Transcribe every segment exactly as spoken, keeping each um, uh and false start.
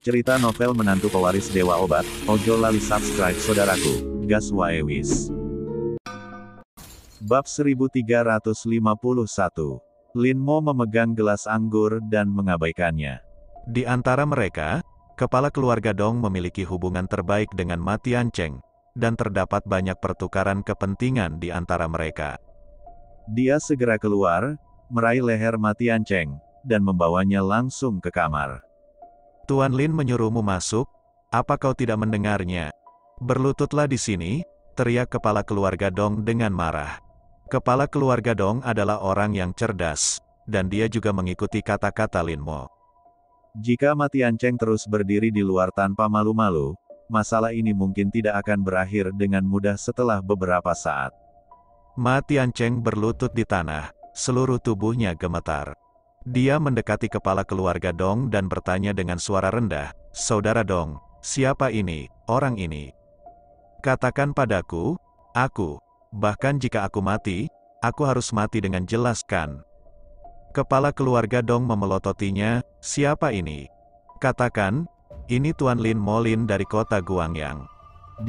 Cerita novel menantu pewaris dewa obat, ojo lali subscribe saudaraku, gas wae wis. Bab seribu tiga ratus lima puluh satu. Lin Mo memegang gelas anggur dan mengabaikannya. Di antara mereka, kepala keluarga Dong memiliki hubungan terbaik dengan Ma Tiancheng, dan terdapat banyak pertukaran kepentingan di antara mereka. Dia segera keluar, meraih leher Ma Tiancheng, dan membawanya langsung ke kamar. Tuan Lin menyuruhmu masuk, apa kau tidak mendengarnya? Berlututlah di sini, teriak kepala keluarga Dong dengan marah. Kepala keluarga Dong adalah orang yang cerdas, dan dia juga mengikuti kata-kata Lin Mo. Jika Ma Tiancheng terus berdiri di luar tanpa malu-malu, masalah ini mungkin tidak akan berakhir dengan mudah setelah beberapa saat. Ma Tiancheng berlutut di tanah. Seluruh tubuhnya gemetar. Dia mendekati kepala keluarga Dong dan bertanya dengan suara rendah, "Saudara Dong, siapa ini, orang ini? Katakan padaku, aku, bahkan jika aku mati, aku harus mati dengan jelaskan." Kepala keluarga Dong memelototinya, "Siapa ini? Katakan, ini Tuan Lin Mo Lin dari kota Guangyang.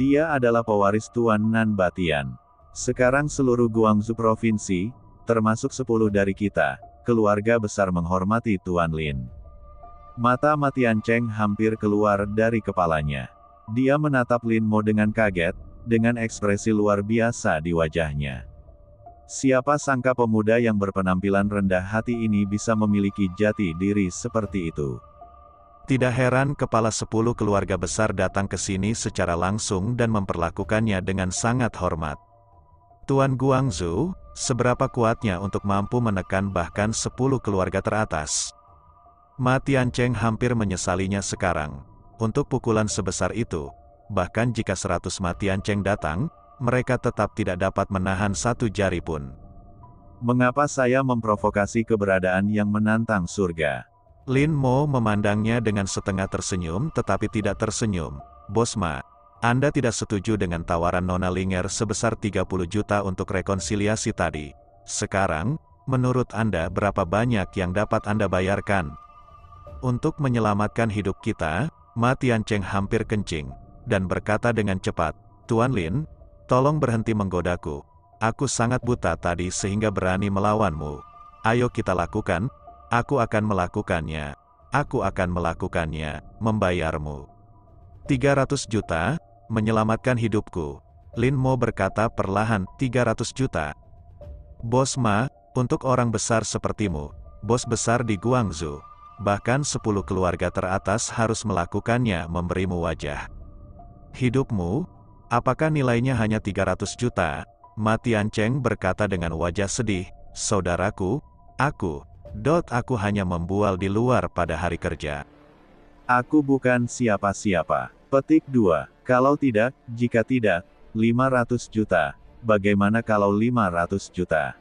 Dia adalah pewaris Tuan Nan Batian. Sekarang seluruh Guangzhou provinsi, termasuk sepuluh dari kita, keluarga besar menghormati Tuan Lin." Mata Ma Tiancheng hampir keluar dari kepalanya. Dia menatap Lin Mo dengan kaget, dengan ekspresi luar biasa di wajahnya. Siapa sangka pemuda yang berpenampilan rendah hati ini bisa memiliki jati diri seperti itu. Tidak heran kepala sepuluh keluarga besar datang ke sini secara langsung dan memperlakukannya dengan sangat hormat. Tuan Guangzhou, seberapa kuatnya untuk mampu menekan bahkan sepuluh keluarga teratas? Ma Tiancheng hampir menyesalinya sekarang. Untuk pukulan sebesar itu, bahkan jika seratus Ma Tiancheng datang, mereka tetap tidak dapat menahan satu jari pun. Mengapa saya memprovokasi keberadaan yang menantang surga? Lin Mo memandangnya dengan setengah tersenyum tetapi tidak tersenyum. Bos Ma, Anda tidak setuju dengan tawaran Nona Ling'er sebesar tiga puluh juta untuk rekonsiliasi tadi. Sekarang, menurut Anda berapa banyak yang dapat Anda bayarkan? Untuk menyelamatkan hidup kita, Ma Tiancheng hampir kencing, dan berkata dengan cepat, "Tuan Lin, tolong berhenti menggodaku. Aku sangat buta tadi sehingga berani melawanmu. Ayo kita lakukan, aku akan melakukannya, aku akan melakukannya, membayarmu. tiga ratus juta, menyelamatkan hidupku." Lin Mo berkata perlahan, tiga ratus juta. Bos Ma, untuk orang besar sepertimu, bos besar di Guangzhou, bahkan sepuluh keluarga teratas harus melakukannya memberimu wajah. Hidupmu, apakah nilainya hanya tiga ratus juta? Ma Tiancheng berkata dengan wajah sedih, "Saudaraku, aku, dot aku hanya membual di luar pada hari kerja. Aku bukan siapa-siapa." Petik dua. Kalau tidak, jika tidak, lima ratus juta. Bagaimana kalau lima ratus juta?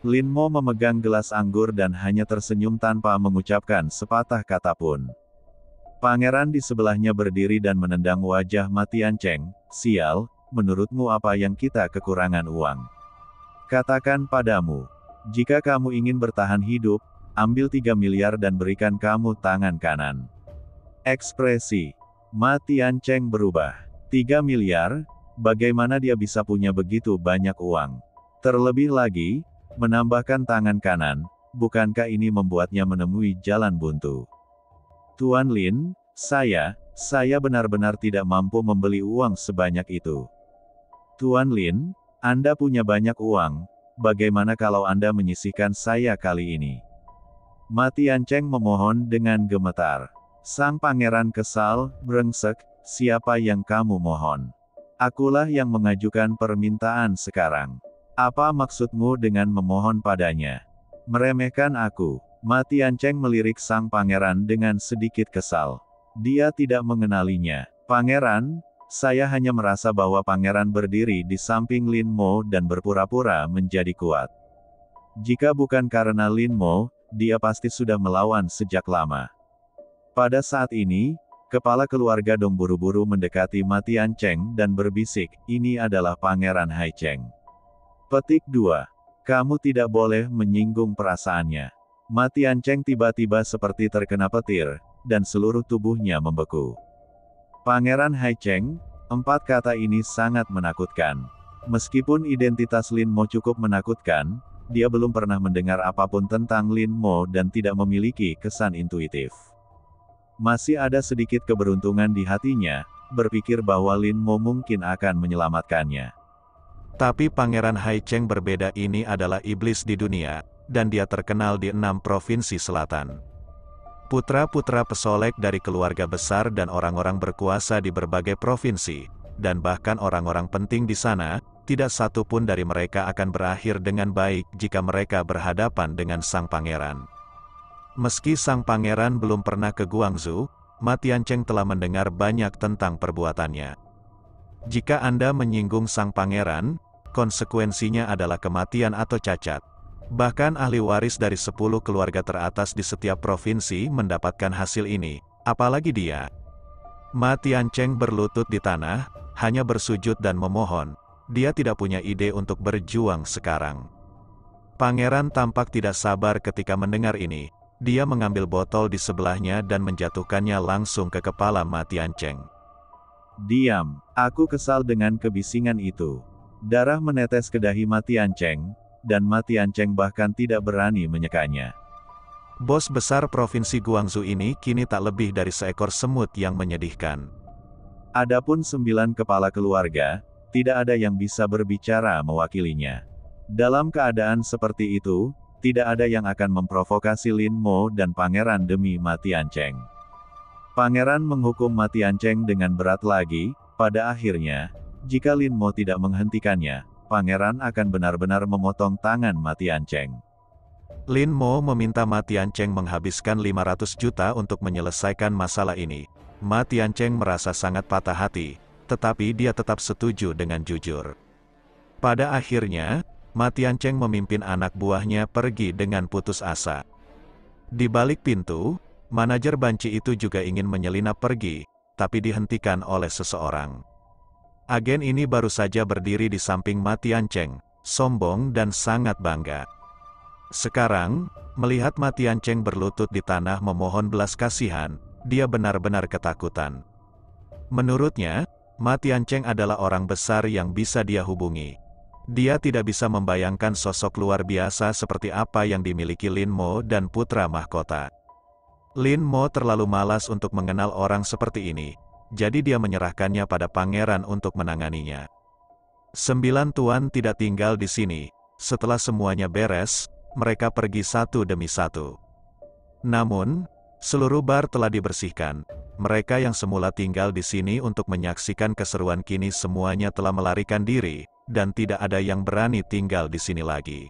Lin Mo memegang gelas anggur dan hanya tersenyum tanpa mengucapkan sepatah kata pun. Pangeran di sebelahnya berdiri dan menendang wajah Ma Tiancheng, "Sial, menurutmu apa yang kita kekurangan uang? Katakan padamu, jika kamu ingin bertahan hidup, ambil tiga miliar dan berikan kamu tangan kanan." Ekspresi Ma Tiancheng berubah. tiga miliar, bagaimana dia bisa punya begitu banyak uang? Terlebih lagi, menambahkan tangan kanan, bukankah ini membuatnya menemui jalan buntu? "Tuan Lin, saya, saya benar-benar tidak mampu membeli uang sebanyak itu." "Tuan Lin, Anda punya banyak uang, bagaimana kalau Anda menyisihkan saya kali ini?" Ma Tiancheng memohon dengan gemetar. Sang pangeran kesal, "Brengsek, siapa yang kamu mohon? Akulah yang mengajukan permintaan sekarang. Apa maksudmu dengan memohon padanya? Meremehkan aku?" Ma Tiancheng melirik sang pangeran dengan sedikit kesal. Dia tidak mengenalinya. "Pangeran, saya hanya merasa bahwa pangeran berdiri di samping Lin Mo dan berpura-pura menjadi kuat. Jika bukan karena Lin Mo, dia pasti sudah melawan sejak lama." Pada saat ini, kepala keluarga Dong buru-buru mendekati Ma Tiancheng dan berbisik, "Ini adalah Pangeran Hai Cheng." Petik dua. Kamu tidak boleh menyinggung perasaannya. Ma Tiancheng tiba-tiba seperti terkena petir, dan seluruh tubuhnya membeku. Pangeran Hai Cheng, empat kata ini sangat menakutkan. Meskipun identitas Lin Mo cukup menakutkan, dia belum pernah mendengar apapun tentang Lin Mo dan tidak memiliki kesan intuitif. Masih ada sedikit keberuntungan di hatinya, berpikir bahwa Lin Mo mungkin akan menyelamatkannya. Tapi Pangeran Hai Cheng berbeda, ini adalah iblis di dunia, dan dia terkenal di enam provinsi selatan. Putra-putra pesolek dari keluarga besar dan orang-orang berkuasa di berbagai provinsi, dan bahkan orang-orang penting di sana, tidak satu pun dari mereka akan berakhir dengan baik jika mereka berhadapan dengan sang pangeran. Meski sang pangeran belum pernah ke Guangzhou, Ma Tiancheng telah mendengar banyak tentang perbuatannya. Jika Anda menyinggung sang pangeran, konsekuensinya adalah kematian atau cacat. Bahkan ahli waris dari sepuluh keluarga teratas di setiap provinsi mendapatkan hasil ini, apalagi dia. Ma Tiancheng berlutut di tanah, hanya bersujud dan memohon. Dia tidak punya ide untuk berjuang sekarang. Pangeran tampak tidak sabar ketika mendengar ini. Dia mengambil botol di sebelahnya dan menjatuhkannya langsung ke kepala Ma Tiancheng. Diam, aku kesal dengan kebisingan itu. Darah menetes ke dahi Ma Tiancheng, dan Ma Tiancheng bahkan tidak berani menyekanya. Bos besar provinsi Guangzhou ini kini tak lebih dari seekor semut yang menyedihkan. Adapun sembilan kepala keluarga, tidak ada yang bisa berbicara mewakilinya. Dalam keadaan seperti itu, tidak ada yang akan memprovokasi Lin Mo dan pangeran demi Ma Tiancheng. Pangeran menghukum Ma Tiancheng dengan berat lagi. Pada akhirnya, jika Lin Mo tidak menghentikannya, pangeran akan benar-benar memotong tangan Ma Tiancheng. Lin Mo meminta Ma Tiancheng menghabiskan lima ratus juta untuk menyelesaikan masalah ini. Ma Tiancheng merasa sangat patah hati, tetapi dia tetap setuju dengan jujur. Pada akhirnya, Ma Tiancheng memimpin anak buahnya pergi dengan putus asa. Di balik pintu, manajer banci itu juga ingin menyelinap pergi, tapi dihentikan oleh seseorang. Agen ini baru saja berdiri di samping Ma Tiancheng, sombong dan sangat bangga. Sekarang, melihat Ma Tiancheng berlutut di tanah memohon belas kasihan, dia benar-benar ketakutan. Menurutnya, Ma Tiancheng adalah orang besar yang bisa dia hubungi. Dia tidak bisa membayangkan sosok luar biasa seperti apa yang dimiliki Lin Mo dan putra mahkota. Lin Mo terlalu malas untuk mengenal orang seperti ini, jadi dia menyerahkannya pada pangeran untuk menanganinya. Sembilan tuan tidak tinggal di sini. Setelah semuanya beres, mereka pergi satu demi satu. Namun, seluruh bar telah dibersihkan. Mereka yang semula tinggal di sini untuk menyaksikan keseruan kini semuanya telah melarikan diri, dan tidak ada yang berani tinggal di sini lagi.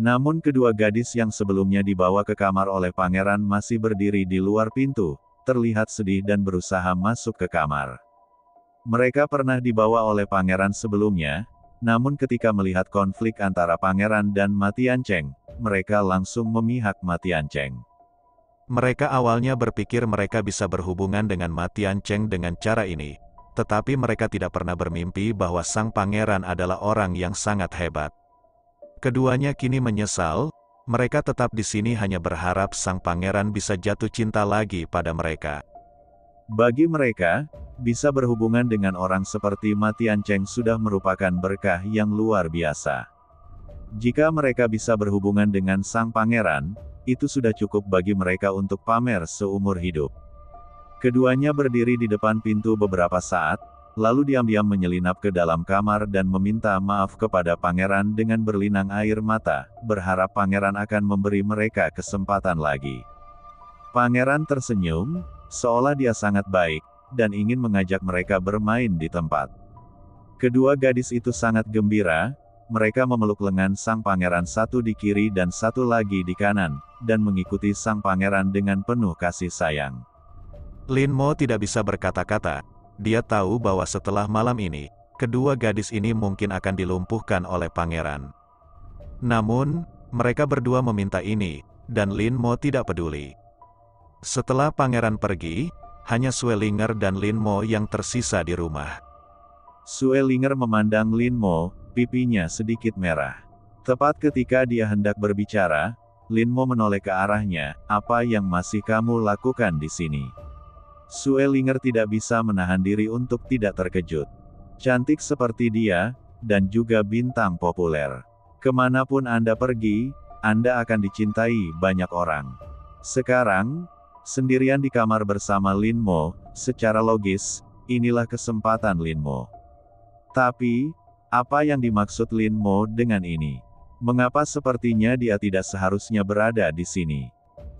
Namun kedua gadis yang sebelumnya dibawa ke kamar oleh pangeran masih berdiri di luar pintu, terlihat sedih dan berusaha masuk ke kamar. Mereka pernah dibawa oleh pangeran sebelumnya, namun ketika melihat konflik antara pangeran dan Ma Tiancheng, mereka langsung memihak Ma Tiancheng. Mereka awalnya berpikir mereka bisa berhubungan dengan Ma Tiancheng dengan cara ini, tetapi mereka tidak pernah bermimpi bahwa sang pangeran adalah orang yang sangat hebat. Keduanya kini menyesal, mereka tetap di sini hanya berharap sang pangeran bisa jatuh cinta lagi pada mereka. Bagi mereka, bisa berhubungan dengan orang seperti Ma Tiancheng sudah merupakan berkah yang luar biasa. Jika mereka bisa berhubungan dengan sang pangeran, itu sudah cukup bagi mereka untuk pamer seumur hidup. Keduanya berdiri di depan pintu beberapa saat, lalu diam-diam menyelinap ke dalam kamar dan meminta maaf kepada pangeran dengan berlinang air mata, berharap pangeran akan memberi mereka kesempatan lagi. Pangeran tersenyum, seolah dia sangat baik, dan ingin mengajak mereka bermain di tempat. Kedua gadis itu sangat gembira. Mereka memeluk lengan sang pangeran, satu di kiri dan satu lagi di kanan, dan mengikuti sang pangeran dengan penuh kasih sayang. Lin Mo tidak bisa berkata-kata. Dia tahu bahwa setelah malam ini, kedua gadis ini mungkin akan dilumpuhkan oleh pangeran. Namun, mereka berdua meminta ini, dan Lin Mo tidak peduli. Setelah pangeran pergi, hanya Xue Ling'er dan Lin Mo yang tersisa di rumah. Xue Ling'er memandang Lin Mo, pipinya sedikit merah. Tepat ketika dia hendak berbicara, Lin Mo menoleh ke arahnya, "Apa yang masih kamu lakukan di sini?" Xue Ling'er tidak bisa menahan diri untuk tidak terkejut. Cantik seperti dia, dan juga bintang populer. Kemanapun Anda pergi, Anda akan dicintai banyak orang. Sekarang, sendirian di kamar bersama Lin Mo, secara logis, inilah kesempatan Lin Mo. Tapi, apa yang dimaksud Lin Mo dengan ini? Mengapa sepertinya dia tidak seharusnya berada di sini?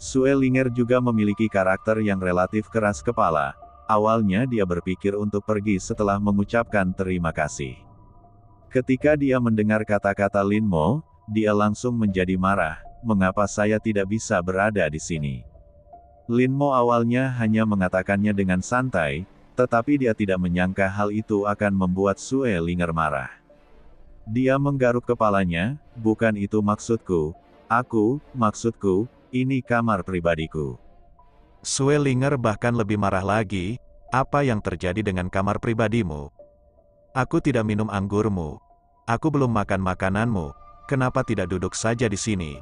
Xue Ling'er juga memiliki karakter yang relatif keras kepala. Awalnya dia berpikir untuk pergi setelah mengucapkan terima kasih. Ketika dia mendengar kata-kata Lin Mo, dia langsung menjadi marah. Mengapa saya tidak bisa berada di sini? Lin Mo awalnya hanya mengatakannya dengan santai, tetapi dia tidak menyangka hal itu akan membuat Xue Ling'er marah. Dia menggaruk kepalanya, bukan itu maksudku, aku, maksudku, ini kamar pribadiku. Xue Ling'er bahkan lebih marah lagi, apa yang terjadi dengan kamar pribadimu? Aku tidak minum anggurmu, aku belum makan makananmu, kenapa tidak duduk saja di sini?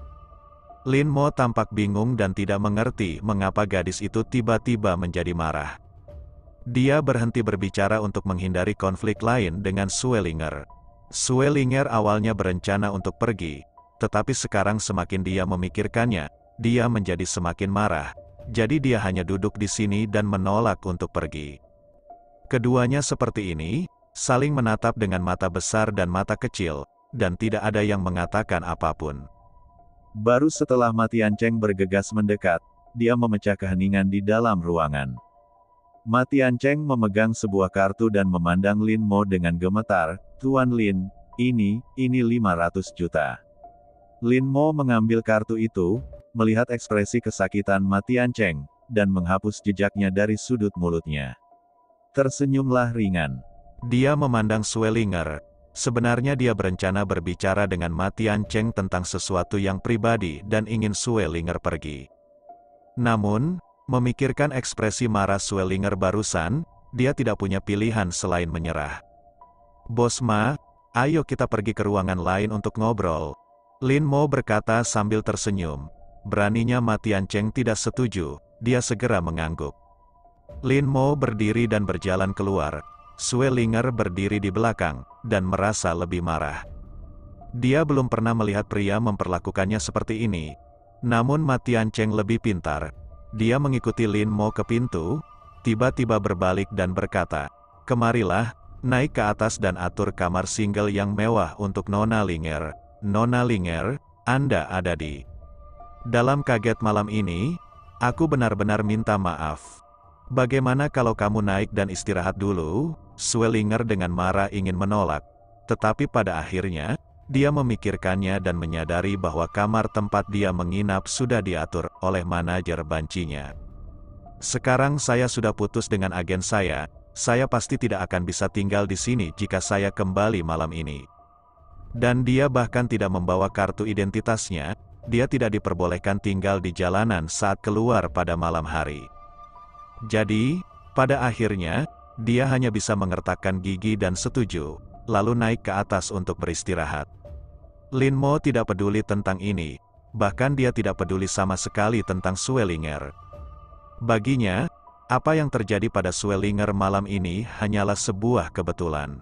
Lin Mo tampak bingung dan tidak mengerti mengapa gadis itu tiba-tiba menjadi marah. Dia berhenti berbicara untuk menghindari konflik lain dengan Xue Ling'er. Xue Ling'er awalnya berencana untuk pergi, tetapi sekarang semakin dia memikirkannya, dia menjadi semakin marah, jadi dia hanya duduk di sini dan menolak untuk pergi. Keduanya seperti ini, saling menatap dengan mata besar dan mata kecil, dan tidak ada yang mengatakan apapun. Baru setelah Ma Tiancheng bergegas mendekat, dia memecah keheningan di dalam ruangan. Ma Tiancheng memegang sebuah kartu dan memandang Lin Mo dengan gemetar, Tuan Lin, ini, ini lima ratus juta. Lin Mo mengambil kartu itu, melihat ekspresi kesakitan Ma Tiancheng, dan menghapus jejaknya dari sudut mulutnya. Tersenyumlah ringan. Dia memandang Xue Ling'er. Sebenarnya dia berencana berbicara dengan Ma Tiancheng tentang sesuatu yang pribadi dan ingin Xue Ling'er pergi. Namun, memikirkan ekspresi marah Xue Ling'er barusan, dia tidak punya pilihan selain menyerah. Bos Ma, ayo kita pergi ke ruangan lain untuk ngobrol. Lin Mo berkata sambil tersenyum. Beraninya Ma Tiancheng tidak setuju, dia segera mengangguk. Lin Mo berdiri dan berjalan keluar. Xue Ling'er berdiri di belakang, dan merasa lebih marah. Dia belum pernah melihat pria memperlakukannya seperti ini. Namun Ma Tiancheng lebih pintar. Dia mengikuti Lin Mo ke pintu, tiba-tiba berbalik dan berkata, "Kemarilah, naik ke atas dan atur kamar single yang mewah untuk Nona Ling'er. Nona Ling'er, Anda ada di dalam kaget malam ini, aku benar-benar minta maaf. Bagaimana kalau kamu naik dan istirahat dulu?" Xue Ling'er dengan marah ingin menolak. Tetapi pada akhirnya, dia memikirkannya dan menyadari bahwa kamar tempat dia menginap sudah diatur oleh manajer bancinya. Sekarang saya sudah putus dengan agen saya, saya pasti tidak akan bisa tinggal di sini jika saya kembali malam ini. Dan dia bahkan tidak membawa kartu identitasnya, dia tidak diperbolehkan tinggal di jalanan saat keluar pada malam hari. Jadi, pada akhirnya, dia hanya bisa mengertakkan gigi dan setuju, lalu naik ke atas untuk beristirahat. Lin Mo tidak peduli tentang ini, bahkan dia tidak peduli sama sekali tentang Xue Ling'er. Baginya, apa yang terjadi pada Xue Ling'er malam ini hanyalah sebuah kebetulan.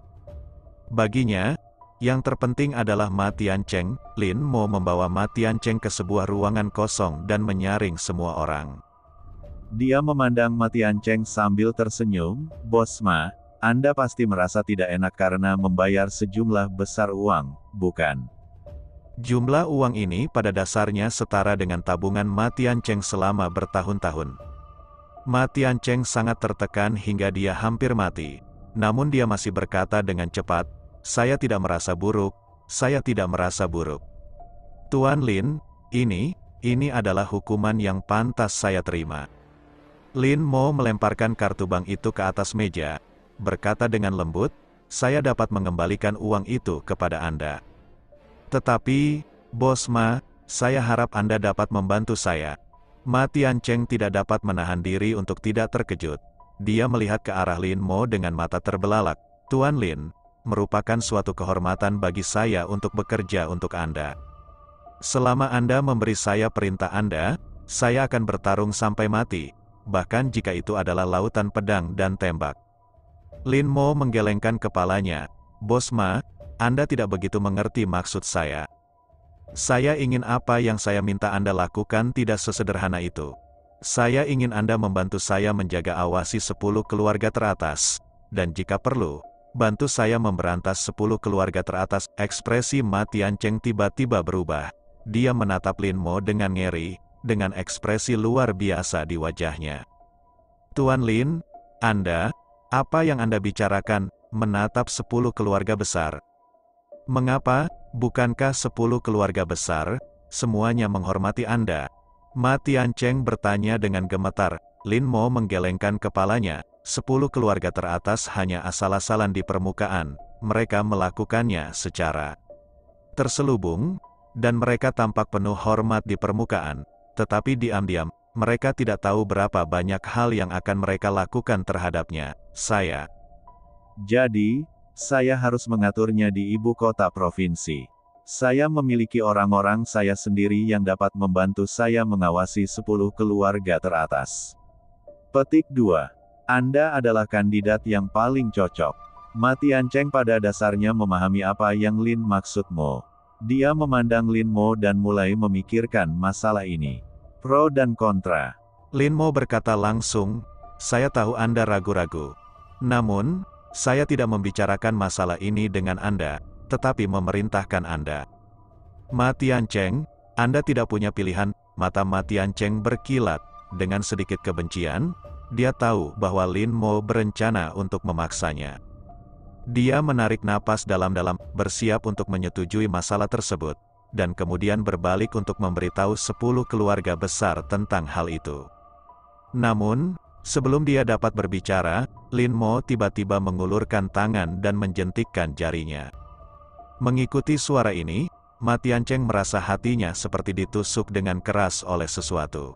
Baginya, yang terpenting adalah Ma Tiancheng. Lin Mo membawa Ma Tiancheng ke sebuah ruangan kosong dan menyaring semua orang. Dia memandang Ma Tiancheng sambil tersenyum, "Bos Ma, Anda pasti merasa tidak enak karena membayar sejumlah besar uang, bukan?" Jumlah uang ini pada dasarnya setara dengan tabungan Ma Tiancheng selama bertahun-tahun. Ma Tiancheng sangat tertekan hingga dia hampir mati. Namun dia masih berkata dengan cepat, "Saya tidak merasa buruk, saya tidak merasa buruk. Tuan Lin, ini, ini adalah hukuman yang pantas saya terima." Lin Mo melemparkan kartu bank itu ke atas meja, berkata dengan lembut, "Saya dapat mengembalikan uang itu kepada Anda. Tetapi, Bos Ma, saya harap Anda dapat membantu saya." Ma Tiancheng tidak dapat menahan diri untuk tidak terkejut. Dia melihat ke arah Lin Mo dengan mata terbelalak. "Tuan Lin, merupakan suatu kehormatan bagi saya untuk bekerja untuk Anda. Selama Anda memberi saya perintah Anda, saya akan bertarung sampai mati, bahkan jika itu adalah lautan pedang dan tembak. Lin Mo menggelengkan kepalanya. Bos Ma, Anda tidak begitu mengerti maksud saya. Saya ingin apa yang saya minta Anda lakukan tidak sesederhana itu. Saya ingin Anda membantu saya menjaga awasi sepuluh keluarga teratas, dan jika perlu, bantu saya memberantas sepuluh keluarga teratas. Ekspresi Ma Tiancheng tiba-tiba berubah. Dia menatap Lin Mo dengan ngeri, dengan ekspresi luar biasa di wajahnya. Tuan Lin, Anda, apa yang Anda bicarakan, menatap sepuluh keluarga besar? Mengapa, bukankah sepuluh keluarga besar, semuanya menghormati Anda? Ma Tiancheng bertanya dengan gemetar. Lin Mo menggelengkan kepalanya. Sepuluh keluarga teratas hanya asal-asalan di permukaan, mereka melakukannya secara terselubung, dan mereka tampak penuh hormat di permukaan. Tetapi diam-diam, mereka tidak tahu berapa banyak hal yang akan mereka lakukan terhadapnya. Saya. Jadi, saya harus mengaturnya di ibu kota provinsi. Saya memiliki orang-orang saya sendiri yang dapat membantu saya mengawasi sepuluh keluarga teratas. Petik dua. Anda adalah kandidat yang paling cocok. Ma Tiancheng pada dasarnya memahami apa yang Lin maksudmu. Dia memandang Lin Mo dan mulai memikirkan masalah ini. Pro dan kontra. Lin Mo berkata langsung, saya tahu Anda ragu-ragu. Namun, saya tidak membicarakan masalah ini dengan Anda, tetapi memerintahkan Anda. Ma Tiancheng, Anda tidak punya pilihan. Mata Ma Tiancheng berkilat, dengan sedikit kebencian. Dia tahu bahwa Lin Mo berencana untuk memaksanya. Dia menarik napas dalam-dalam, bersiap untuk menyetujui masalah tersebut, dan kemudian berbalik untuk memberitahu sepuluh keluarga besar tentang hal itu. Namun, sebelum dia dapat berbicara, Lin Mo tiba-tiba mengulurkan tangan dan menjentikkan jarinya. Mengikuti suara ini, Ma Tiancheng merasa hatinya seperti ditusuk dengan keras oleh sesuatu.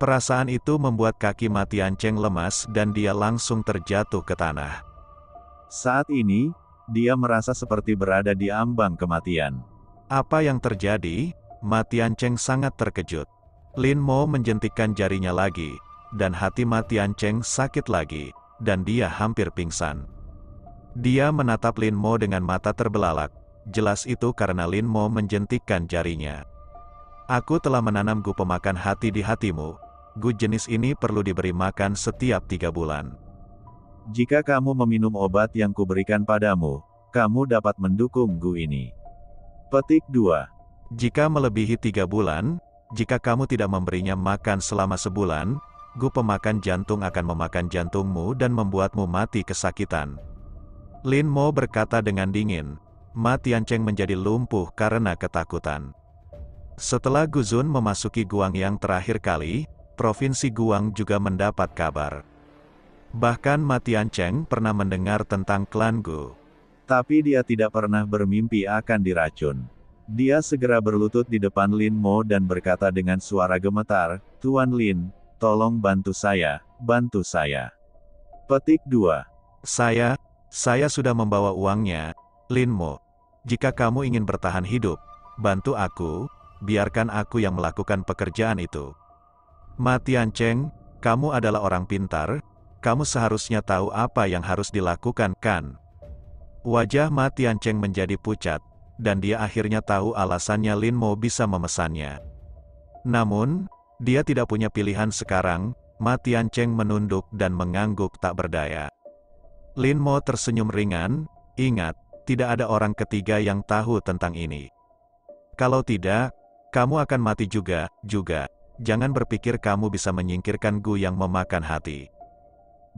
Perasaan itu membuat kaki Ma Tiancheng lemas dan dia langsung terjatuh ke tanah. Saat ini, dia merasa seperti berada di ambang kematian. Apa yang terjadi? Ma Tiancheng sangat terkejut. Lin Mo menjentikkan jarinya lagi, dan hati Ma Tiancheng sakit lagi, dan dia hampir pingsan. Dia menatap Lin Mo dengan mata terbelalak, jelas itu karena Lin Mo menjentikkan jarinya. Aku telah menanam gu pemakan hati di hatimu. Gu jenis ini perlu diberi makan setiap tiga bulan. Jika kamu meminum obat yang kuberikan padamu, kamu dapat mendukung gu ini. Petik dua. Jika melebihi tiga bulan, jika kamu tidak memberinya makan selama sebulan, gu pemakan jantung akan memakan jantungmu dan membuatmu mati kesakitan. Lin Mo berkata dengan dingin. Ma Tiancheng menjadi lumpuh karena ketakutan. Setelah Guzun memasuki Guangyang terakhir kali, Provinsi Guang juga mendapat kabar. Bahkan Ma Tiancheng pernah mendengar tentang klan Gu. Tapi dia tidak pernah bermimpi akan diracun. Dia segera berlutut di depan Lin Mo dan berkata dengan suara gemetar, Tuan Lin, tolong bantu saya, bantu saya. Petik dua. Saya, saya sudah membawa uangnya, Lin Mo. Jika kamu ingin bertahan hidup, bantu aku. Biarkan aku yang melakukan pekerjaan itu. Ma Tiancheng, kamu adalah orang pintar, kamu seharusnya tahu apa yang harus dilakukan, kan? Wajah Ma Tiancheng menjadi pucat, dan dia akhirnya tahu alasannya Lin Mo bisa memesannya. Namun, dia tidak punya pilihan sekarang. Ma Tiancheng menunduk dan mengangguk tak berdaya. Lin Mo tersenyum ringan, ingat, tidak ada orang ketiga yang tahu tentang ini. Kalau tidak, kamu akan mati juga, juga. Jangan berpikir kamu bisa menyingkirkan Gu yang memakan hati.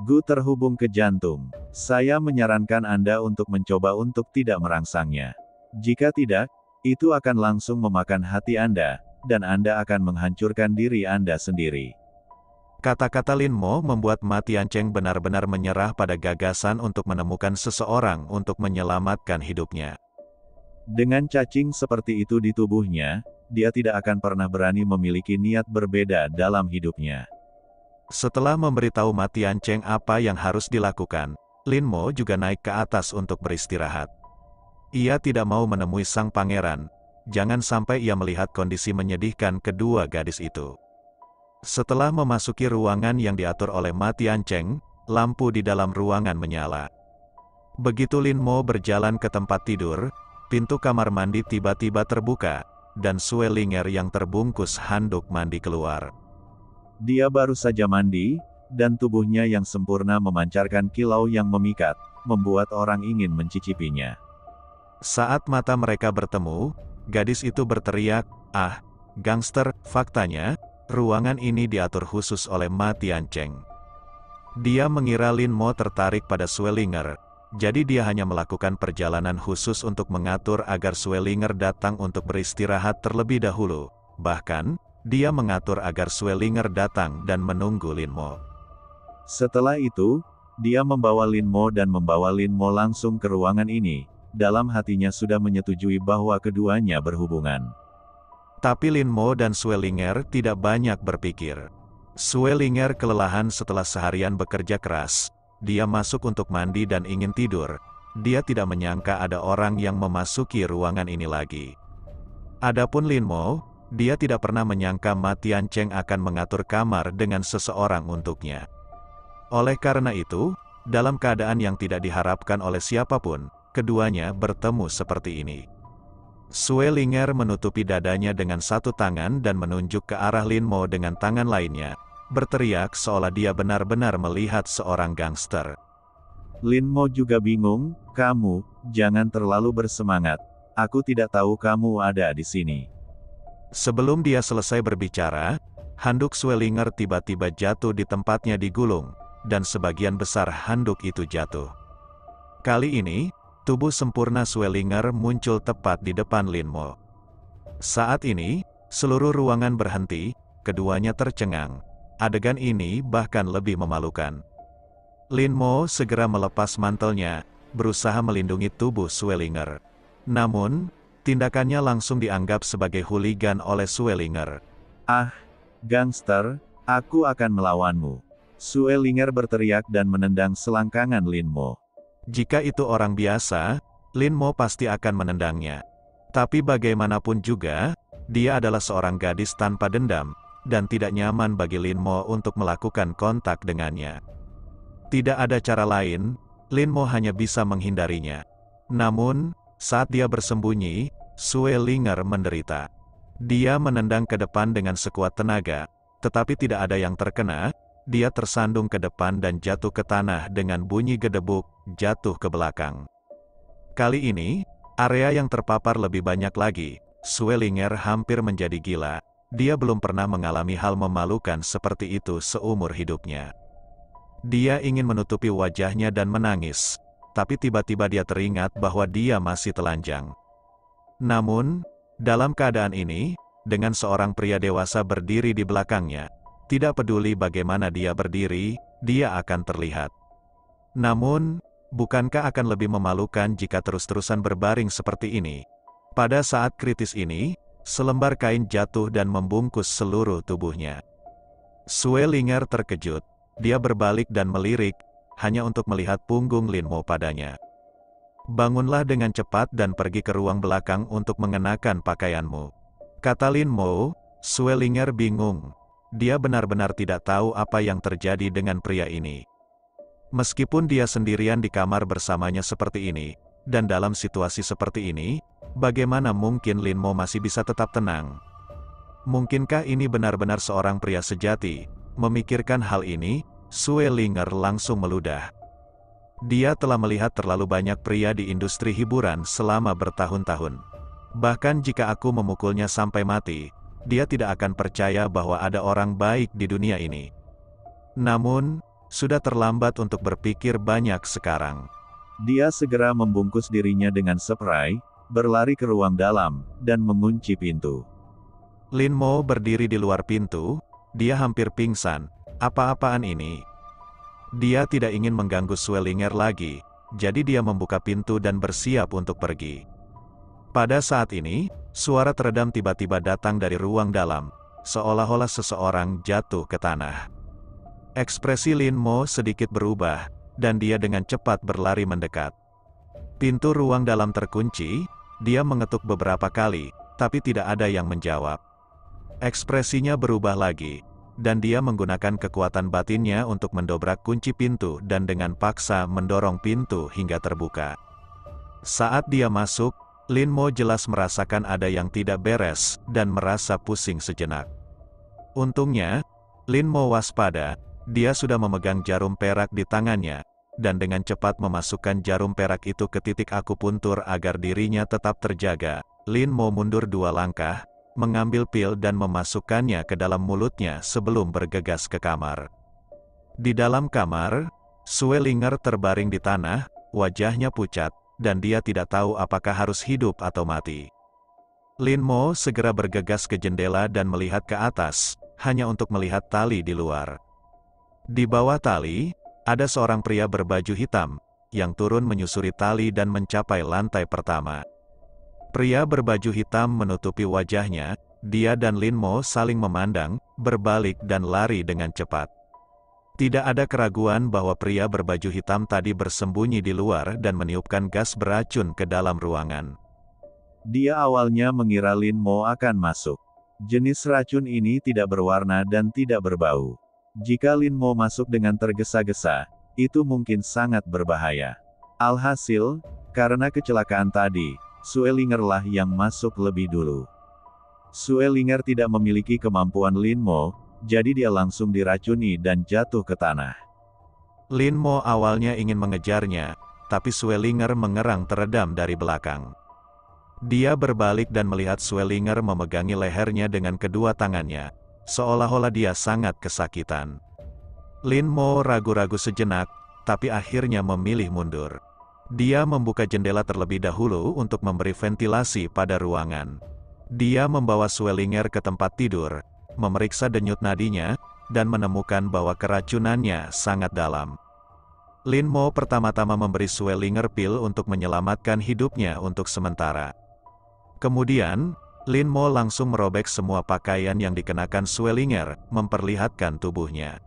Gu terhubung ke jantung. Saya menyarankan Anda untuk mencoba untuk tidak merangsangnya. Jika tidak, itu akan langsung memakan hati Anda, dan Anda akan menghancurkan diri Anda sendiri. Kata-kata Lin Mo membuat Ma Tiancheng benar-benar menyerah pada gagasan untuk menemukan seseorang untuk menyelamatkan hidupnya. Dengan cacing seperti itu di tubuhnya, dia tidak akan pernah berani memiliki niat berbeda dalam hidupnya. Setelah memberitahu Ma Tiancheng apa yang harus dilakukan, Lin Mo juga naik ke atas untuk beristirahat. Ia tidak mau menemui sang pangeran, jangan sampai ia melihat kondisi menyedihkan kedua gadis itu. Setelah memasuki ruangan yang diatur oleh Ma Tiancheng, lampu di dalam ruangan menyala. Begitu Lin Mo berjalan ke tempat tidur, pintu kamar mandi tiba-tiba terbuka, dan Xue Ling'er yang terbungkus handuk mandi keluar. Dia baru saja mandi, dan tubuhnya yang sempurna memancarkan kilau yang memikat, membuat orang ingin mencicipinya. Saat mata mereka bertemu, gadis itu berteriak, "Ah, gangster!" Faktanya, ruangan ini diatur khusus oleh Ma Tiancheng. Dia mengira Lin Mo tertarik pada Xue Ling'er, jadi dia hanya melakukan perjalanan khusus untuk mengatur agar Xue Ling'er datang untuk beristirahat terlebih dahulu. Bahkan, dia mengatur agar Xue Ling'er datang dan menunggu Lin Mo. Setelah itu, dia membawa Lin Mo dan membawa Lin Mo langsung ke ruangan ini. Dalam hatinya sudah menyetujui bahwa keduanya berhubungan. Tapi Lin Mo dan Xue Ling'er tidak banyak berpikir. Xue Ling'er kelelahan setelah seharian bekerja keras. Dia masuk untuk mandi dan ingin tidur. Dia tidak menyangka ada orang yang memasuki ruangan ini lagi. Adapun Lin Mo, dia tidak pernah menyangka Ma Tiancheng akan mengatur kamar dengan seseorang untuknya. Oleh karena itu, dalam keadaan yang tidak diharapkan oleh siapapun, keduanya bertemu seperti ini. Xue Ling'er menutupi dadanya dengan satu tangan dan menunjuk ke arah Lin Mo dengan tangan lainnya, berteriak seolah dia benar-benar melihat seorang gangster. Lin Mo juga bingung, "Kamu, jangan terlalu bersemangat, aku tidak tahu kamu ada di sini." Sebelum dia selesai berbicara, handuk Xue Ling'er tiba-tiba jatuh di tempatnya digulung, dan sebagian besar handuk itu jatuh. Kali ini, tubuh sempurna Xue Ling'er muncul tepat di depan Lin Mo. Saat ini, seluruh ruangan berhenti, keduanya tercengang. Adegan ini bahkan lebih memalukan. Lin Mo segera melepas mantelnya, berusaha melindungi tubuh Xue Ling'er. Namun, tindakannya langsung dianggap sebagai hooligan oleh Xue Ling'er. "Ah, gangster, aku akan melawanmu!" Xue Ling'er berteriak dan menendang selangkangan Lin Mo. Jika itu orang biasa, Lin Mo pasti akan menendangnya. Tapi bagaimanapun juga, dia adalah seorang gadis tanpa dendam, dan tidak nyaman bagi Lin Mo untuk melakukan kontak dengannya. Tidak ada cara lain, Lin Mo hanya bisa menghindarinya. Namun, saat dia bersembunyi, Xue Ling'er menderita. Dia menendang ke depan dengan sekuat tenaga, tetapi tidak ada yang terkena. Dia tersandung ke depan dan jatuh ke tanah dengan bunyi gedebuk, jatuh ke belakang. Kali ini, area yang terpapar lebih banyak lagi. Xue Ling'er hampir menjadi gila. Dia belum pernah mengalami hal memalukan seperti itu seumur hidupnya. Dia ingin menutupi wajahnya dan menangis, tapi tiba-tiba dia teringat bahwa dia masih telanjang. Namun, dalam keadaan ini, dengan seorang pria dewasa berdiri di belakangnya, tidak peduli bagaimana dia berdiri, dia akan terlihat. Namun, bukankah akan lebih memalukan jika terus-terusan berbaring seperti ini? Pada saat kritis ini, selembar kain jatuh dan membungkus seluruh tubuhnya. Xue Ling'er terkejut. Dia berbalik dan melirik, hanya untuk melihat punggung Lin Mo padanya. "Bangunlah dengan cepat dan pergi ke ruang belakang untuk mengenakan pakaianmu," kata Lin Mo. Xue Ling'er bingung. Dia benar-benar tidak tahu apa yang terjadi dengan pria ini. Meskipun dia sendirian di kamar bersamanya seperti ini, dan dalam situasi seperti ini, bagaimana mungkin Lin Mo masih bisa tetap tenang? Mungkinkah ini benar-benar seorang pria sejati? Memikirkan hal ini, Xue Ling'er langsung meludah. Dia telah melihat terlalu banyak pria di industri hiburan selama bertahun-tahun. Bahkan jika aku memukulnya sampai mati, dia tidak akan percaya bahwa ada orang baik di dunia ini. Namun, sudah terlambat untuk berpikir banyak sekarang. Dia segera membungkus dirinya dengan spray, berlari ke ruang dalam, dan mengunci pintu. Lin Mo berdiri di luar pintu. Dia hampir pingsan. Apa-apaan ini? Dia tidak ingin mengganggu Xue Ling'er lagi, jadi dia membuka pintu dan bersiap untuk pergi. Pada saat ini, suara teredam tiba-tiba datang dari ruang dalam, seolah-olah seseorang jatuh ke tanah. Ekspresi Lin Mo sedikit berubah, dan dia dengan cepat berlari mendekat. Pintu ruang dalam terkunci. Dia mengetuk beberapa kali, tapi tidak ada yang menjawab. Ekspresinya berubah lagi, dan dia menggunakan kekuatan batinnya untuk mendobrak kunci pintu dan dengan paksa mendorong pintu hingga terbuka. Saat dia masuk, Lin Mo jelas merasakan ada yang tidak beres dan merasa pusing sejenak. Untungnya, Lin Mo waspada, dia sudah memegang jarum perak di tangannya, dan dengan cepat memasukkan jarum perak itu ke titik akupuntur agar dirinya tetap terjaga. Lin Mo mundur dua langkah, mengambil pil dan memasukkannya ke dalam mulutnya sebelum bergegas ke kamar. Di dalam kamar, Xue Ling'er terbaring di tanah, wajahnya pucat, dan dia tidak tahu apakah harus hidup atau mati. Lin Mo segera bergegas ke jendela dan melihat ke atas, hanya untuk melihat tali di luar. Di bawah tali, ada seorang pria berbaju hitam, yang turun menyusuri tali dan mencapai lantai pertama. Pria berbaju hitam menutupi wajahnya, dia dan Lin Mo saling memandang, berbalik dan lari dengan cepat. Tidak ada keraguan bahwa pria berbaju hitam tadi bersembunyi di luar dan meniupkan gas beracun ke dalam ruangan. Dia awalnya mengira Lin Mo akan masuk. Jenis racun ini tidak berwarna dan tidak berbau. Jika Lin Mo masuk dengan tergesa-gesa, itu mungkin sangat berbahaya. Alhasil, karena kecelakaan tadi, Xue Ling'er lah yang masuk lebih dulu. Xue Ling'er tidak memiliki kemampuan Lin Mo, jadi dia langsung diracuni dan jatuh ke tanah. Lin Mo awalnya ingin mengejarnya, tapi Xue Ling'er mengerang teredam dari belakang. Dia berbalik dan melihat Xue Ling'er memegangi lehernya dengan kedua tangannya, seolah-olah dia sangat kesakitan. Lin Mo ragu-ragu sejenak, tapi akhirnya memilih mundur. Dia membuka jendela terlebih dahulu untuk memberi ventilasi pada ruangan. Dia membawa Xue Ling'er ke tempat tidur, memeriksa denyut nadinya, dan menemukan bahwa keracunannya sangat dalam. Lin Mo pertama-tama memberi Xue Ling'er pil untuk menyelamatkan hidupnya untuk sementara. Kemudian, Lin Mo langsung merobek semua pakaian yang dikenakan Xue Ling'er, memperlihatkan tubuhnya.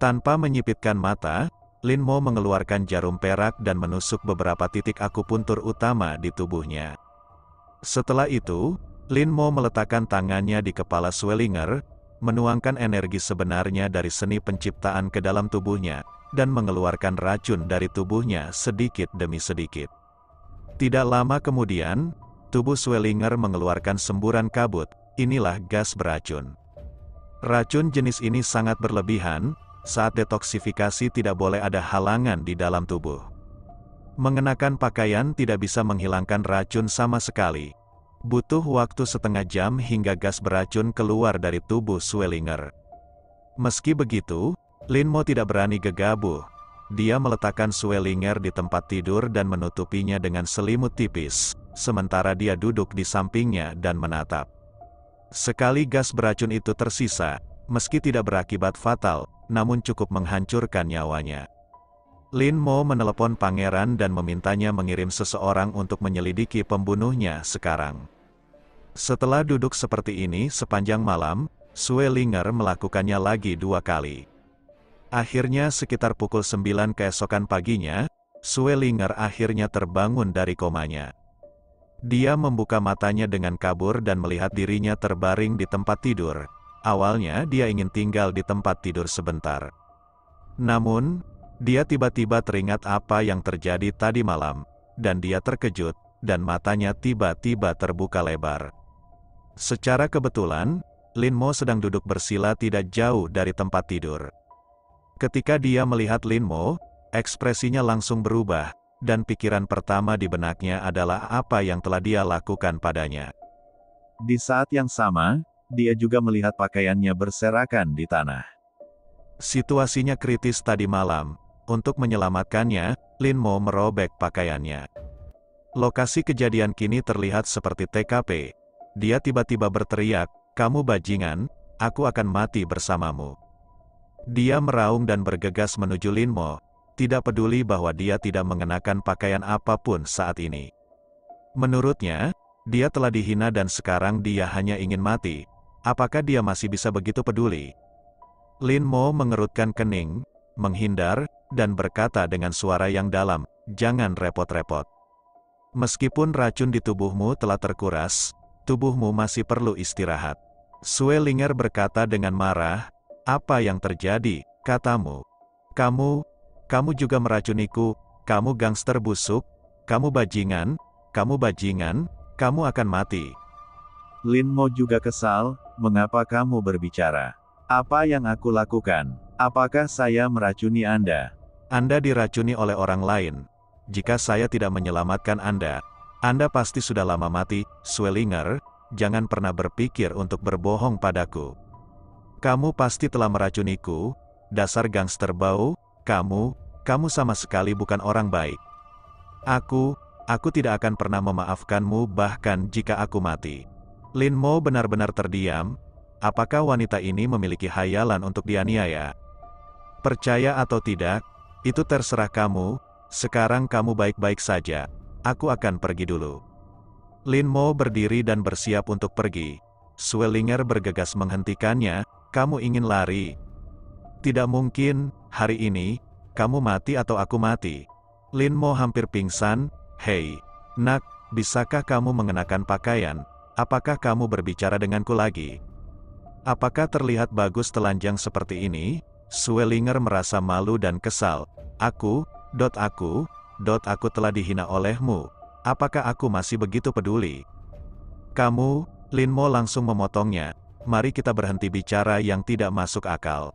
Tanpa menyipitkan mata, Lin Mo mengeluarkan jarum perak dan menusuk beberapa titik akupuntur utama di tubuhnya. Setelah itu, Lin Mo meletakkan tangannya di kepala Xue Ling'er, menuangkan energi sebenarnya dari seni penciptaan ke dalam tubuhnya, dan mengeluarkan racun dari tubuhnya sedikit demi sedikit. Tidak lama kemudian, tubuh Xue Ling'er mengeluarkan semburan kabut, inilah gas beracun. Racun jenis ini sangat berlebihan, saat detoksifikasi tidak boleh ada halangan di dalam tubuh. Mengenakan pakaian tidak bisa menghilangkan racun sama sekali. Butuh waktu setengah jam hingga gas beracun keluar dari tubuh Xue Ling'er. Meski begitu, Lin Mo tidak berani gegabah. Dia meletakkan Xue Ling'er di tempat tidur dan menutupinya dengan selimut tipis, sementara dia duduk di sampingnya dan menatap. Sekali gas beracun itu tersisa, meski tidak berakibat fatal, namun cukup menghancurkan nyawanya. Lin Mo menelepon pangeran dan memintanya mengirim seseorang untuk menyelidiki pembunuhnya sekarang. Setelah duduk seperti ini sepanjang malam, Xue Ling'er melakukannya lagi dua kali. Akhirnya sekitar pukul sembilan keesokan paginya, Xue Ling'er akhirnya terbangun dari komanya. Dia membuka matanya dengan kabur dan melihat dirinya terbaring di tempat tidur. Awalnya dia ingin tinggal di tempat tidur sebentar. Namun, dia tiba-tiba teringat apa yang terjadi tadi malam, dan dia terkejut, dan matanya tiba-tiba terbuka lebar. Secara kebetulan, Lin Mo sedang duduk bersila tidak jauh dari tempat tidur. Ketika dia melihat Lin Mo, ekspresinya langsung berubah, dan pikiran pertama di benaknya adalah apa yang telah dia lakukan padanya. Di saat yang sama, dia juga melihat pakaiannya berserakan di tanah. Situasinya kritis tadi malam. Untuk menyelamatkannya, Lin Mo merobek pakaiannya. Lokasi kejadian kini terlihat seperti T K P. Dia tiba-tiba berteriak, "Kamu bajingan, aku akan mati bersamamu." Dia meraung dan bergegas menuju Lin Mo, tidak peduli bahwa dia tidak mengenakan pakaian apapun saat ini. Menurutnya, dia telah dihina dan sekarang dia hanya ingin mati. Apakah dia masih bisa begitu peduli? Lin Mo mengerutkan kening, menghindar, dan berkata dengan suara yang dalam, "Jangan repot-repot. Meskipun racun di tubuhmu telah terkuras, tubuhmu masih perlu istirahat. Xue Ling'er berkata dengan marah, apa yang terjadi, katamu? Kamu, kamu juga meracuniku, kamu gangster busuk, kamu bajingan, kamu bajingan, kamu akan mati. Lin Mo juga kesal, mengapa kamu berbicara? Apa yang aku lakukan? Apakah saya meracuni Anda? Anda diracuni oleh orang lain. Jika saya tidak menyelamatkan Anda, Anda pasti sudah lama mati. Xue Ling'er, jangan pernah berpikir untuk berbohong padaku. Kamu pasti telah meracuniku, dasar gangster bau, kamu, kamu sama sekali bukan orang baik. Aku, aku tidak akan pernah memaafkanmu bahkan jika aku mati. Lin Mo benar-benar terdiam, apakah wanita ini memiliki khayalan untuk dianiaya? Percaya atau tidak, itu terserah kamu, sekarang kamu baik-baik saja. Aku akan pergi dulu. Lin Mo berdiri dan bersiap untuk pergi. Xue Ling'er bergegas menghentikannya, kamu ingin lari? Tidak mungkin, hari ini, kamu mati atau aku mati. Lin Mo hampir pingsan, hei, nak, bisakah kamu mengenakan pakaian? Apakah kamu berbicara denganku lagi? Apakah terlihat bagus telanjang seperti ini? Xue Ling'er merasa malu dan kesal. Aku, dot aku, Dot aku telah dihina olehmu, apakah aku masih begitu peduli? Kamu, Lin Mo langsung memotongnya, mari kita berhenti bicara yang tidak masuk akal.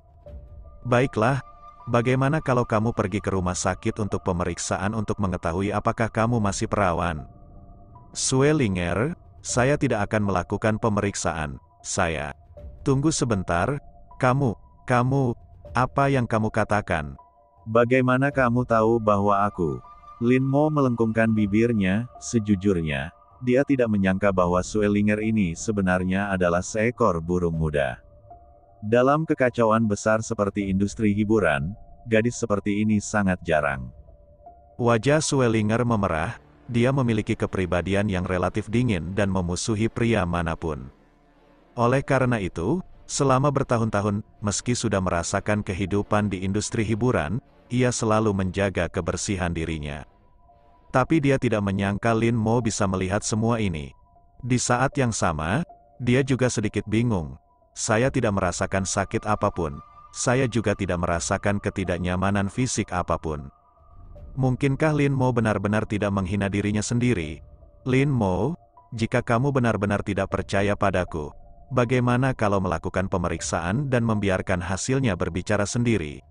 Baiklah, bagaimana kalau kamu pergi ke rumah sakit untuk pemeriksaan untuk mengetahui apakah kamu masih perawan? Xue Ling'er, saya tidak akan melakukan pemeriksaan, saya. Tunggu sebentar, kamu, kamu, apa yang kamu katakan? Bagaimana kamu tahu bahwa aku? Lin Mo melengkungkan bibirnya, sejujurnya, dia tidak menyangka bahwa Xue Ling'er ini sebenarnya adalah seekor burung muda. Dalam kekacauan besar seperti industri hiburan, gadis seperti ini sangat jarang. Wajah Xue Ling'er memerah, dia memiliki kepribadian yang relatif dingin dan memusuhi pria manapun. Oleh karena itu, selama bertahun-tahun, meski sudah merasakan kehidupan di industri hiburan, ia selalu menjaga kebersihan dirinya. Tapi dia tidak menyangka Lin Mo bisa melihat semua ini. Di saat yang sama, dia juga sedikit bingung. Saya tidak merasakan sakit apapun. Saya juga tidak merasakan ketidaknyamanan fisik apapun. Mungkinkah Lin Mo benar-benar tidak menghina dirinya sendiri? Lin Mo, jika kamu benar-benar tidak percaya padaku, bagaimana kalau melakukan pemeriksaan dan membiarkan hasilnya berbicara sendiri?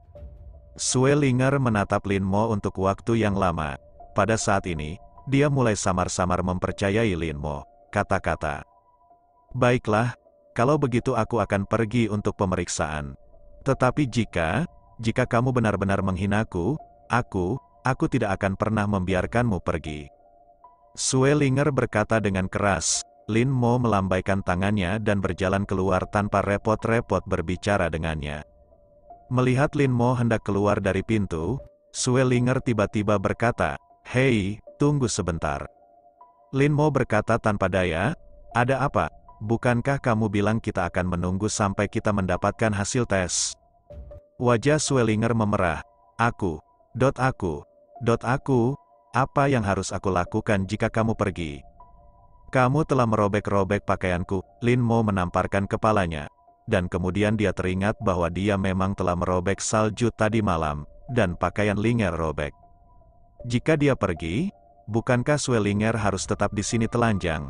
Xue Ling'er menatap Lin Mo untuk waktu yang lama. Pada saat ini, dia mulai samar-samar mempercayai Lin Mo. Kata-kata. Baiklah, kalau begitu aku akan pergi untuk pemeriksaan. Tetapi jika, jika kamu benar-benar menghinaku, aku, aku tidak akan pernah membiarkanmu pergi. Xue Ling'er berkata dengan keras. Lin Mo melambaikan tangannya dan berjalan keluar tanpa repot-repot berbicara dengannya. Melihat Lin Mo hendak keluar dari pintu, Xue Ling'er tiba-tiba berkata, "Hei, tunggu sebentar." Lin Mo berkata tanpa daya, "Ada apa? Bukankah kamu bilang kita akan menunggu sampai kita mendapatkan hasil tes?" Wajah Xue Ling'er memerah, "Aku, dot aku, dot aku, apa yang harus aku lakukan jika kamu pergi? Kamu telah merobek-robek pakaianku." Lin Mo menamparkan kepalanya. Dan kemudian dia teringat bahwa dia memang telah merobek salju tadi malam, dan pakaian Ling'er robek. Jika dia pergi, bukankah Xue Ling'er harus tetap di sini telanjang?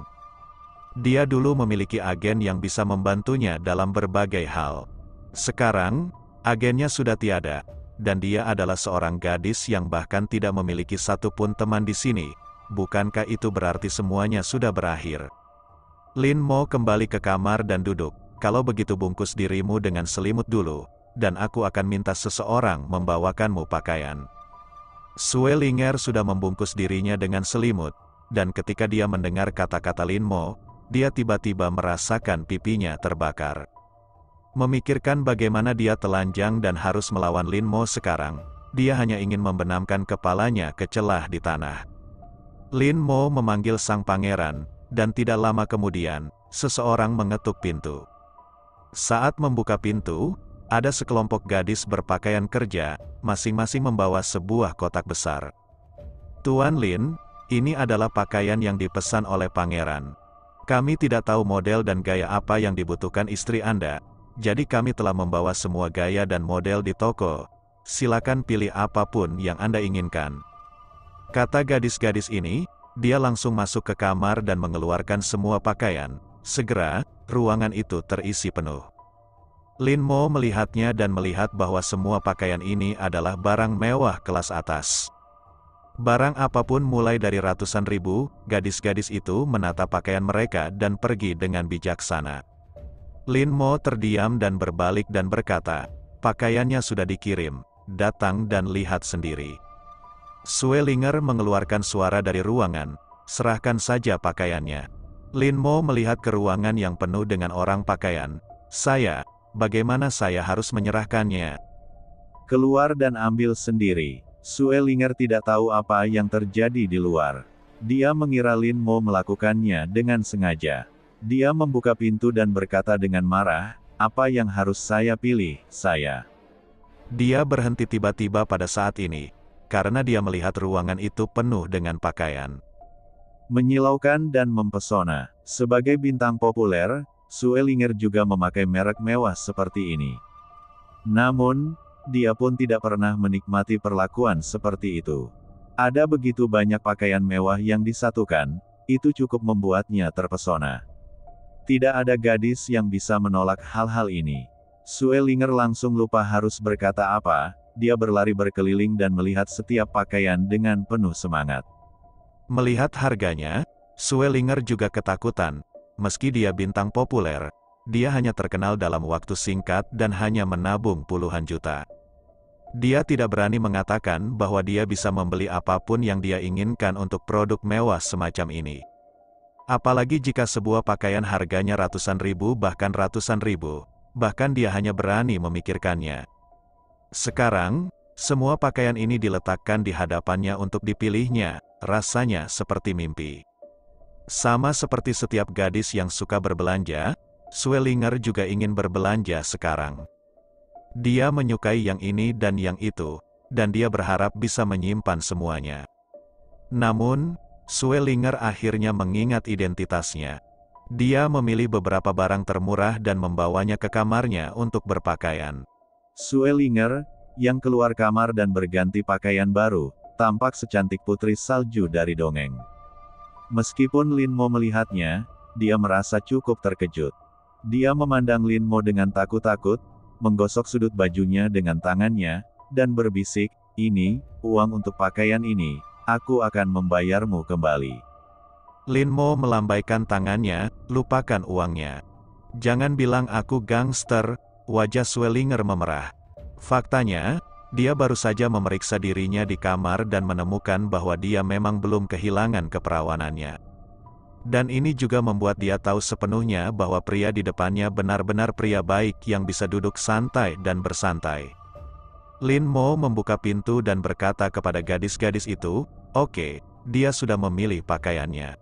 Dia dulu memiliki agen yang bisa membantunya dalam berbagai hal. Sekarang, agennya sudah tiada, dan dia adalah seorang gadis yang bahkan tidak memiliki satupun teman di sini. Bukankah itu berarti semuanya sudah berakhir? Lin Mo kembali ke kamar dan duduk. Kalau begitu bungkus dirimu dengan selimut dulu, dan aku akan minta seseorang membawakanmu pakaian. Xue Ling'er sudah membungkus dirinya dengan selimut, dan ketika dia mendengar kata-kata Lin Mo, dia tiba-tiba merasakan pipinya terbakar. Memikirkan bagaimana dia telanjang dan harus melawan Lin Mo sekarang, dia hanya ingin membenamkan kepalanya ke celah di tanah. Lin Mo memanggil sang pangeran, dan tidak lama kemudian, seseorang mengetuk pintu. Saat membuka pintu, ada sekelompok gadis berpakaian kerja, masing-masing membawa sebuah kotak besar. Tuan Lin, ini adalah pakaian yang dipesan oleh pangeran. Kami tidak tahu model dan gaya apa yang dibutuhkan istri Anda, jadi kami telah membawa semua gaya dan model di toko. Silakan pilih apapun yang Anda inginkan. Kata gadis-gadis ini, dia langsung masuk ke kamar dan mengeluarkan semua pakaian. Segera, ruangan itu terisi penuh. Lin Mo melihatnya dan melihat bahwa semua pakaian ini adalah barang mewah kelas atas. Barang apapun mulai dari ratusan ribu, gadis-gadis itu menata pakaian mereka dan pergi dengan bijaksana. Lin Mo terdiam dan berbalik dan berkata, pakaiannya sudah dikirim, datang dan lihat sendiri. Xue Ling'er mengeluarkan suara dari ruangan, serahkan saja pakaiannya. Lin Mo melihat ke ruangan yang penuh dengan orang pakaian. Saya, bagaimana saya harus menyerahkannya? Keluar dan ambil sendiri. Xue Ling'er tidak tahu apa yang terjadi di luar. Dia mengira Lin Mo melakukannya dengan sengaja. Dia membuka pintu dan berkata dengan marah, apa yang harus saya pilih, saya. Dia berhenti tiba-tiba pada saat ini, karena dia melihat ruangan itu penuh dengan pakaian. Menyilaukan dan mempesona. Sebagai bintang populer, Xue Ling'er juga memakai merek mewah seperti ini. Namun, dia pun tidak pernah menikmati perlakuan seperti itu. Ada begitu banyak pakaian mewah yang disatukan, itu cukup membuatnya terpesona. Tidak ada gadis yang bisa menolak hal-hal ini. Xue Ling'er langsung lupa harus berkata apa, dia berlari berkeliling dan melihat setiap pakaian dengan penuh semangat. Melihat harganya, Xue Ling'er juga ketakutan. Meski dia bintang populer, dia hanya terkenal dalam waktu singkat dan hanya menabung puluhan juta. Dia tidak berani mengatakan bahwa dia bisa membeli apapun yang dia inginkan untuk produk mewah semacam ini. Apalagi jika sebuah pakaian harganya ratusan ribu bahkan ratusan ribu, bahkan dia hanya berani memikirkannya. Sekarang, semua pakaian ini diletakkan di hadapannya untuk dipilihnya, rasanya seperti mimpi. Sama seperti setiap gadis yang suka berbelanja, Xue Ling'er juga ingin berbelanja sekarang. Dia menyukai yang ini dan yang itu, dan dia berharap bisa menyimpan semuanya. Namun, Xue Ling'er akhirnya mengingat identitasnya. Dia memilih beberapa barang termurah dan membawanya ke kamarnya untuk berpakaian. Xue Ling'er, yang keluar kamar dan berganti pakaian baru, tampak secantik putri salju dari dongeng. Meskipun Lin Mo melihatnya, dia merasa cukup terkejut. Dia memandang Lin Mo dengan takut-takut, menggosok sudut bajunya dengan tangannya, dan berbisik, ini, uang untuk pakaian ini, aku akan membayarmu kembali. Lin Mo melambaikan tangannya, lupakan uangnya. Jangan bilang aku gangster, wajah Xue Ling'er memerah. Faktanya, dia baru saja memeriksa dirinya di kamar dan menemukan bahwa dia memang belum kehilangan keperawanannya. Dan ini juga membuat dia tahu sepenuhnya bahwa pria di depannya benar-benar pria baik yang bisa duduk santai dan bersantai. Lin Mo membuka pintu dan berkata kepada gadis-gadis itu, oke, dia sudah memilih pakaiannya.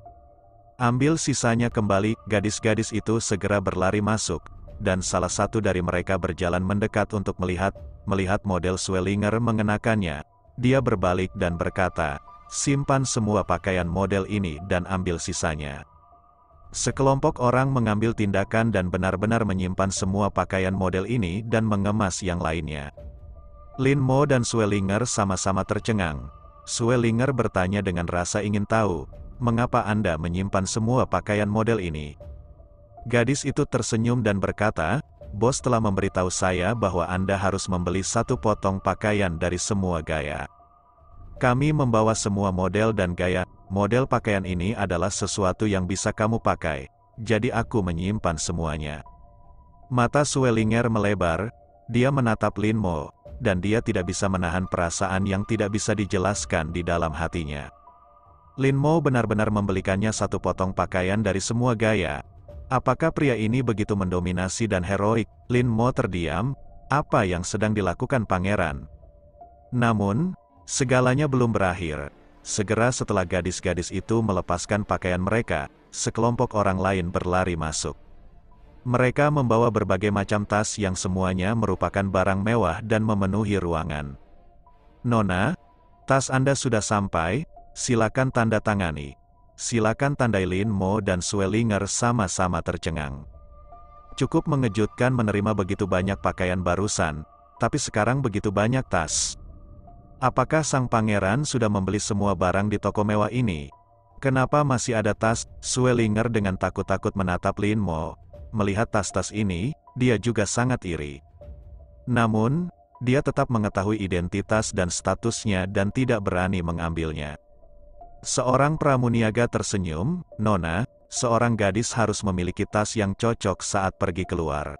Ambil sisanya kembali, gadis-gadis itu segera berlari masuk, dan salah satu dari mereka berjalan mendekat untuk melihat, melihat model Xue Ling'er mengenakannya. Dia berbalik dan berkata, simpan semua pakaian model ini dan ambil sisanya. Sekelompok orang mengambil tindakan dan benar-benar menyimpan semua pakaian model ini dan mengemas yang lainnya. Lin Mo dan Xue Ling'er sama-sama tercengang. Xue Ling'er bertanya dengan rasa ingin tahu, mengapa Anda menyimpan semua pakaian model ini? Gadis itu tersenyum dan berkata, bos telah memberitahu saya bahwa Anda harus membeli satu potong pakaian dari semua gaya. Kami membawa semua model dan gaya, model pakaian ini adalah sesuatu yang bisa kamu pakai, jadi aku menyimpan semuanya. Mata Xue Ling'er melebar, dia menatap Lin Mo, dan dia tidak bisa menahan perasaan yang tidak bisa dijelaskan di dalam hatinya. Lin Mo benar-benar membelikannya satu potong pakaian dari semua gaya. Apakah pria ini begitu mendominasi dan heroik? Lin Mo terdiam, apa yang sedang dilakukan pangeran? Namun, segalanya belum berakhir. Segera setelah gadis-gadis itu melepaskan pakaian mereka, sekelompok orang lain berlari masuk. Mereka membawa berbagai macam tas yang semuanya merupakan barang mewah dan memenuhi ruangan. Nona, tas Anda sudah sampai, silakan tanda tangani. Silakan, tandai Lin Mo dan Xue Ling'er sama-sama tercengang. Cukup mengejutkan menerima begitu banyak pakaian barusan, tapi sekarang begitu banyak tas. Apakah sang pangeran sudah membeli semua barang di toko mewah ini? Kenapa masih ada tas? Xue Ling'er dengan takut-takut menatap Lin Mo. Melihat tas-tas ini, dia juga sangat iri. Namun, dia tetap mengetahui identitas dan statusnya dan tidak berani mengambilnya. Seorang pramuniaga tersenyum, "Nona, seorang gadis harus memiliki tas yang cocok saat pergi keluar.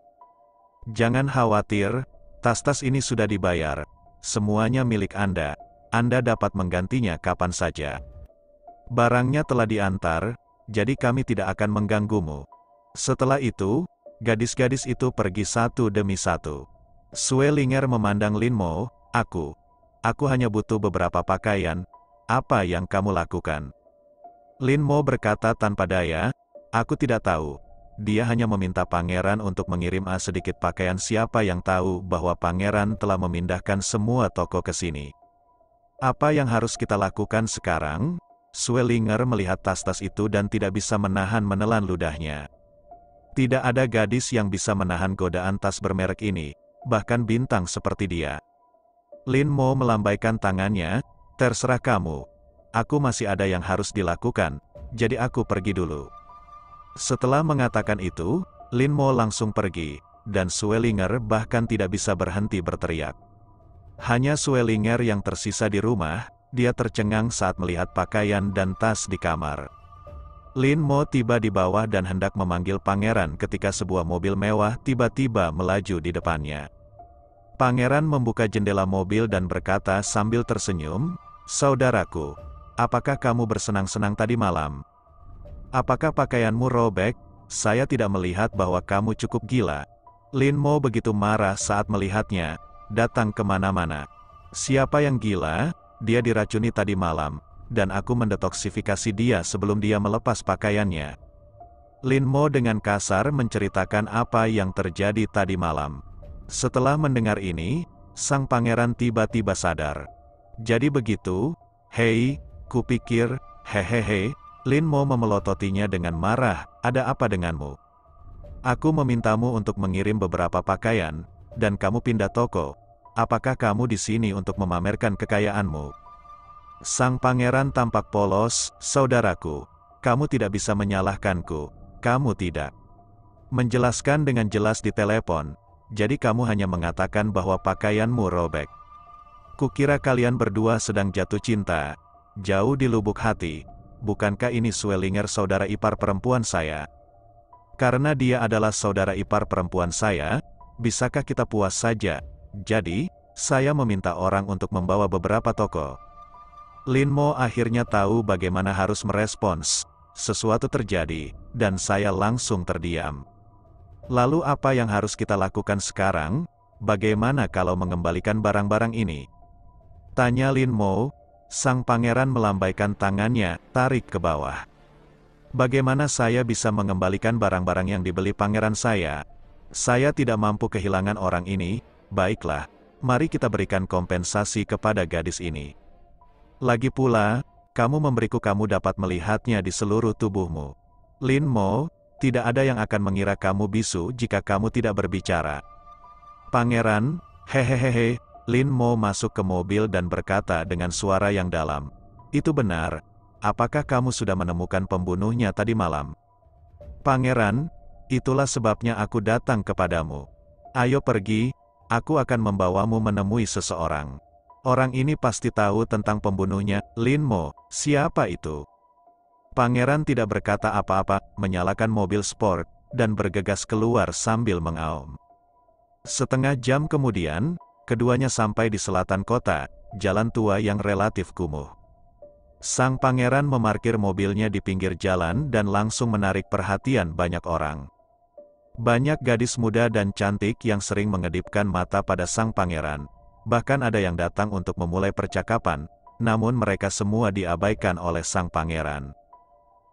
Jangan khawatir, tas-tas ini sudah dibayar. Semuanya milik Anda. Anda dapat menggantinya kapan saja. Barangnya telah diantar, jadi kami tidak akan mengganggumu." Setelah itu, gadis-gadis itu pergi satu demi satu. Xue Ling'er memandang Lin Mo, "Aku. Aku hanya butuh beberapa pakaian. Apa yang kamu lakukan?" Lin Mo berkata tanpa daya, "Aku tidak tahu." Dia hanya meminta pangeran untuk mengirim A sedikit pakaian. Siapa yang tahu bahwa pangeran telah memindahkan semua toko ke sini. Apa yang harus kita lakukan sekarang? Xue Ling'er melihat tas-tas itu dan tidak bisa menahan menelan ludahnya. Tidak ada gadis yang bisa menahan godaan tas bermerek ini, bahkan bintang seperti dia. Lin Mo melambaikan tangannya, "Terserah kamu. Aku masih ada yang harus dilakukan, jadi aku pergi dulu." Setelah mengatakan itu, Lin Mo langsung pergi, dan Xue Ling'er bahkan tidak bisa berhenti berteriak. Hanya Xue Ling'er yang tersisa di rumah. Dia tercengang saat melihat pakaian dan tas di kamar. Lin Mo tiba di bawah dan hendak memanggil pangeran ketika sebuah mobil mewah tiba-tiba melaju di depannya. Pangeran membuka jendela mobil dan berkata sambil tersenyum, "Saudaraku, apakah kamu bersenang-senang tadi malam? Apakah pakaianmu robek? Saya tidak melihat bahwa kamu cukup gila." Lin Mo begitu marah saat melihatnya, datang kemana-mana. "Siapa yang gila? Dia diracuni tadi malam, dan aku mendetoksifikasi dia sebelum dia melepas pakaiannya." Lin Mo dengan kasar menceritakan apa yang terjadi tadi malam. Setelah mendengar ini, sang pangeran tiba-tiba sadar. "Jadi begitu, hei, kupikir, hehehe." Lin Mo memelototinya dengan marah, "Ada apa denganmu? Aku memintamu untuk mengirim beberapa pakaian, dan kamu pindah toko. Apakah kamu di sini untuk memamerkan kekayaanmu?" Sang pangeran tampak polos, "Saudaraku, kamu tidak bisa menyalahkanku, kamu tidak menjelaskan dengan jelas di telepon, jadi kamu hanya mengatakan bahwa pakaianmu robek. Kukira kalian berdua sedang jatuh cinta, jauh di lubuk hati. Bukankah ini Xue Ling'er saudara ipar perempuan saya? Karena dia adalah saudara ipar perempuan saya, bisakah kita puas saja? Jadi, saya meminta orang untuk membawa beberapa toko." Lin Mo akhirnya tahu bagaimana harus merespons. Sesuatu terjadi, dan saya langsung terdiam. "Lalu apa yang harus kita lakukan sekarang? Bagaimana kalau mengembalikan barang-barang ini?" tanya Lin Mo. Sang pangeran melambaikan tangannya, "Tarik ke bawah. Bagaimana saya bisa mengembalikan barang-barang yang dibeli pangeran saya? Saya tidak mampu kehilangan orang ini." "Baiklah, mari kita berikan kompensasi kepada gadis ini. Lagi pula, kamu memberiku kamu dapat melihatnya di seluruh tubuhmu. Lin Mo, tidak ada yang akan mengira kamu bisu jika kamu tidak berbicara." "Pangeran, hehehehe." Lin Mo masuk ke mobil dan berkata dengan suara yang dalam, "Itu benar. Apakah kamu sudah menemukan pembunuhnya tadi malam?" "Pangeran, itulah sebabnya aku datang kepadamu. Ayo pergi, aku akan membawamu menemui seseorang. Orang ini pasti tahu tentang pembunuhnya." "Lin Mo, siapa itu?" Pangeran tidak berkata apa-apa, menyalakan mobil sport, dan bergegas keluar sambil mengaum. Setengah jam kemudian, keduanya sampai di selatan kota, jalan tua yang relatif kumuh. Sang pangeran memarkir mobilnya di pinggir jalan dan langsung menarik perhatian banyak orang. Banyak gadis muda dan cantik yang sering mengedipkan mata pada sang pangeran. Bahkan ada yang datang untuk memulai percakapan, namun mereka semua diabaikan oleh sang pangeran.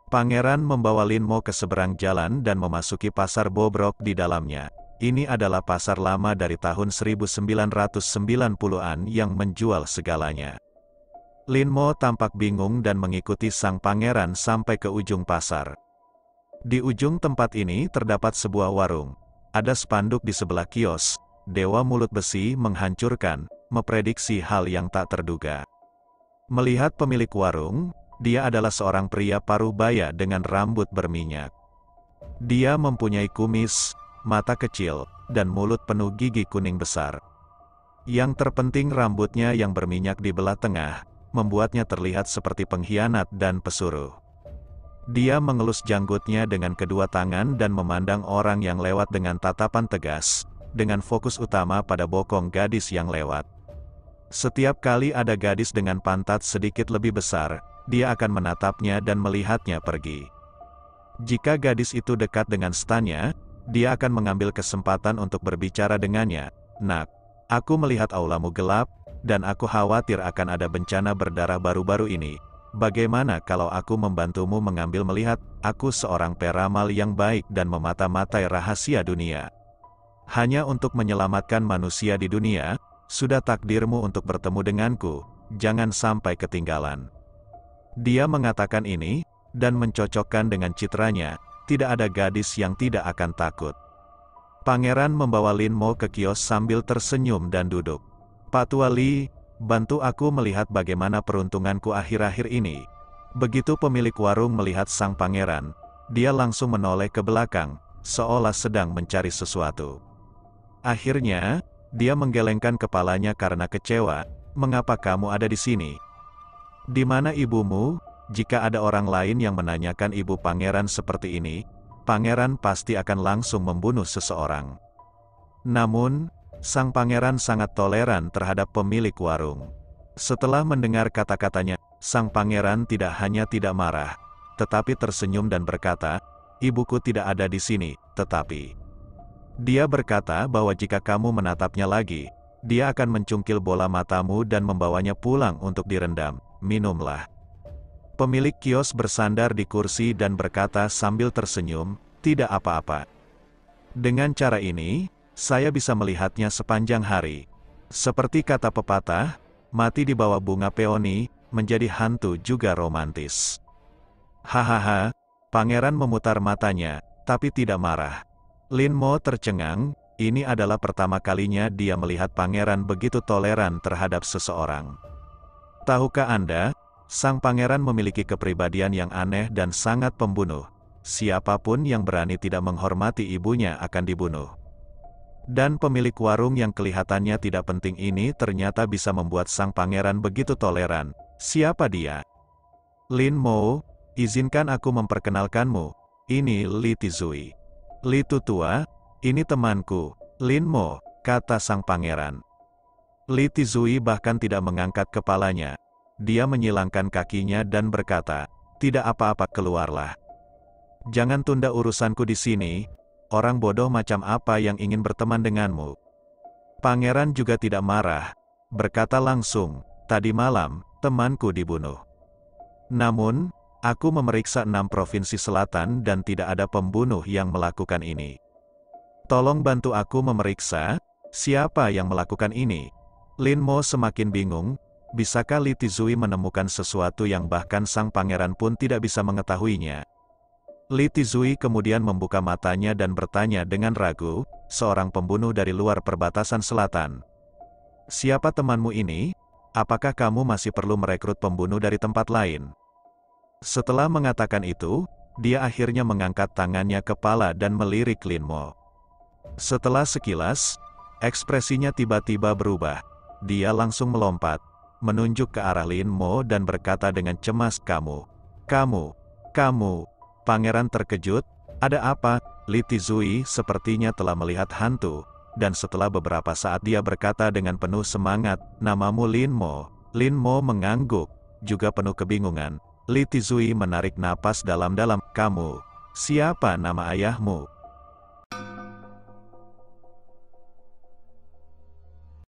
Pangeran membawa Lin Mo ke seberang jalan dan memasuki pasar bobrok di dalamnya. Ini adalah pasar lama dari tahun seribu sembilan ratus sembilan puluhan yang menjual segalanya. Lin Mo tampak bingung dan mengikuti sang pangeran sampai ke ujung pasar. Di ujung tempat ini terdapat sebuah warung. Ada spanduk di sebelah kios, "Dewa Mulut Besi menghancurkan, memprediksi hal yang tak terduga." Melihat pemilik warung, dia adalah seorang pria paruh baya dengan rambut berminyak. Dia mempunyai kumis, mata kecil, dan mulut penuh gigi kuning besar. Yang terpenting rambutnya yang berminyak di belah tengah, membuatnya terlihat seperti pengkhianat dan pesuruh. Dia mengelus janggutnya dengan kedua tangan dan memandang orang yang lewat dengan tatapan tegas, dengan fokus utama pada bokong gadis yang lewat. Setiap kali ada gadis dengan pantat sedikit lebih besar, dia akan menatapnya dan melihatnya pergi. Jika gadis itu dekat dengan stannya, dia akan mengambil kesempatan untuk berbicara dengannya. "Nak, aku melihat aulamu gelap, dan aku khawatir akan ada bencana berdarah baru-baru ini. Bagaimana kalau aku membantumu mengambil melihat? Aku seorang peramal yang baik dan memata-matai rahasia dunia. Hanya untuk menyelamatkan manusia di dunia, sudah takdirmu untuk bertemu denganku, jangan sampai ketinggalan." Dia mengatakan ini, dan mencocokkan dengan citranya. Tidak ada gadis yang tidak akan takut. Pangeran membawa Lin Mo ke kios sambil tersenyum dan duduk. "Pak Tua Li, bantu aku melihat bagaimana peruntunganku akhir-akhir ini." Begitu pemilik warung melihat sang pangeran, dia langsung menoleh ke belakang, seolah sedang mencari sesuatu. Akhirnya, dia menggelengkan kepalanya karena kecewa. "Mengapa kamu ada di sini? Di mana ibumu? Jika ada orang lain yang menanyakan ibu pangeran seperti ini, pangeran pasti akan langsung membunuh seseorang." Namun, sang pangeran sangat toleran terhadap pemilik warung. Setelah mendengar kata-katanya, sang pangeran tidak hanya tidak marah, tetapi tersenyum dan berkata, "Ibuku tidak ada di sini, tetapi..." Dia berkata bahwa jika kamu menatapnya lagi, dia akan mencungkil bola matamu dan membawanya pulang untuk direndam. "Minumlah." Pemilik kios bersandar di kursi dan berkata sambil tersenyum, "Tidak apa-apa. Dengan cara ini, saya bisa melihatnya sepanjang hari." Seperti kata pepatah, mati di bawah bunga peoni, menjadi hantu juga romantis. "Hahaha," pangeran memutar matanya, tapi tidak marah. Lin Mo tercengang, ini adalah pertama kalinya dia melihat pangeran begitu toleran terhadap seseorang. "Tahukah Anda, sang pangeran memiliki kepribadian yang aneh dan sangat pembunuh. Siapapun yang berani tidak menghormati ibunya akan dibunuh." Dan pemilik warung yang kelihatannya tidak penting ini ternyata bisa membuat sang pangeran begitu toleran. "Siapa dia?" "Lin Mo, izinkan aku memperkenalkanmu. Ini Li Tizui. Li Tutua, ini temanku, Lin Mo," kata sang pangeran. Li Tizui bahkan tidak mengangkat kepalanya. Dia menyilangkan kakinya dan berkata, "Tidak apa-apa, keluarlah. Jangan tunda urusanku di sini. Orang bodoh macam apa yang ingin berteman denganmu?" Pangeran juga tidak marah, berkata langsung, "Tadi malam, temanku dibunuh. Namun, aku memeriksa enam provinsi selatan dan tidak ada pembunuh yang melakukan ini. Tolong bantu aku memeriksa, siapa yang melakukan ini?" Lin Mo semakin bingung. Bisakah Li Tizui menemukan sesuatu yang bahkan sang pangeran pun tidak bisa mengetahuinya? Li Tizui kemudian membuka matanya dan bertanya dengan ragu, "Seorang pembunuh dari luar perbatasan selatan. Siapa temanmu ini? Apakah kamu masih perlu merekrut pembunuh dari tempat lain?" Setelah mengatakan itu, dia akhirnya mengangkat tangannya kepala dan melirik Lin Mo. Setelah sekilas, ekspresinya tiba-tiba berubah. Dia langsung melompat, menunjuk ke arah Lin Mo dan berkata dengan cemas, "Kamu, kamu, kamu." Pangeran terkejut, "Ada apa?" Li Tizui sepertinya telah melihat hantu, dan setelah beberapa saat dia berkata dengan penuh semangat, "Namamu Lin Mo." Lin Mo mengangguk, juga penuh kebingungan. Li Tizui menarik napas dalam-dalam, "Kamu, siapa nama ayahmu?"